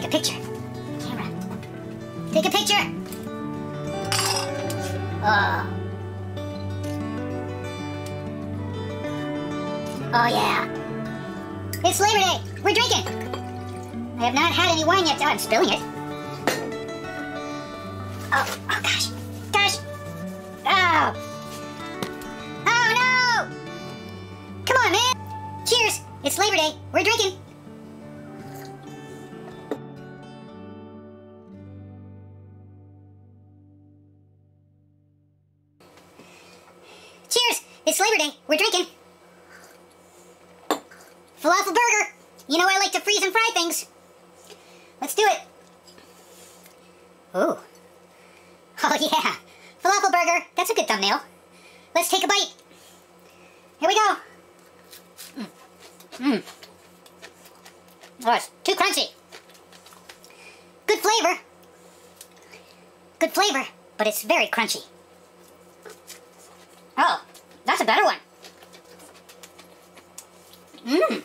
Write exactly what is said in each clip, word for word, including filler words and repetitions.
take a picture. Camera. Take a picture! Oh. Oh, yeah. It's Labor Day. We're drinking. I have not had any wine yet. Oh, I'm spilling it. Oh, oh, gosh. Gosh. Oh. Oh, no. Come on, man. Cheers. It's Labor Day. We're drinking. Cheers. It's Labor Day. We're drinking. Falafel burger. You know I like to freeze and fry things. Let's do it. Ooh. Oh, yeah. Falafel burger. That's a good thumbnail. Let's take a bite. Here we go. Mmm. Mm. Oh, it's too crunchy. Good flavor. Good flavor, but it's very crunchy. Oh, that's a better one. Mmm.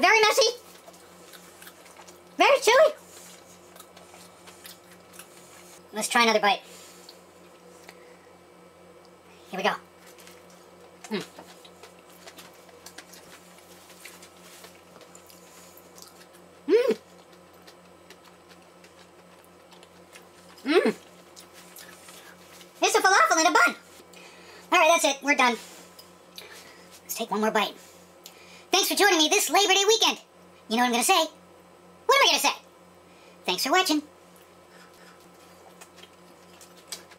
Very messy. Very chewy. Let's try another bite. Here we go. Mm. Mmm. Mmm. It's a falafel in a bun. All right, that's it. We're done. Let's take one more bite. Thanks for joining me this Labor Day weekend. You know what I'm going to say? What am I going to say? Thanks for watching.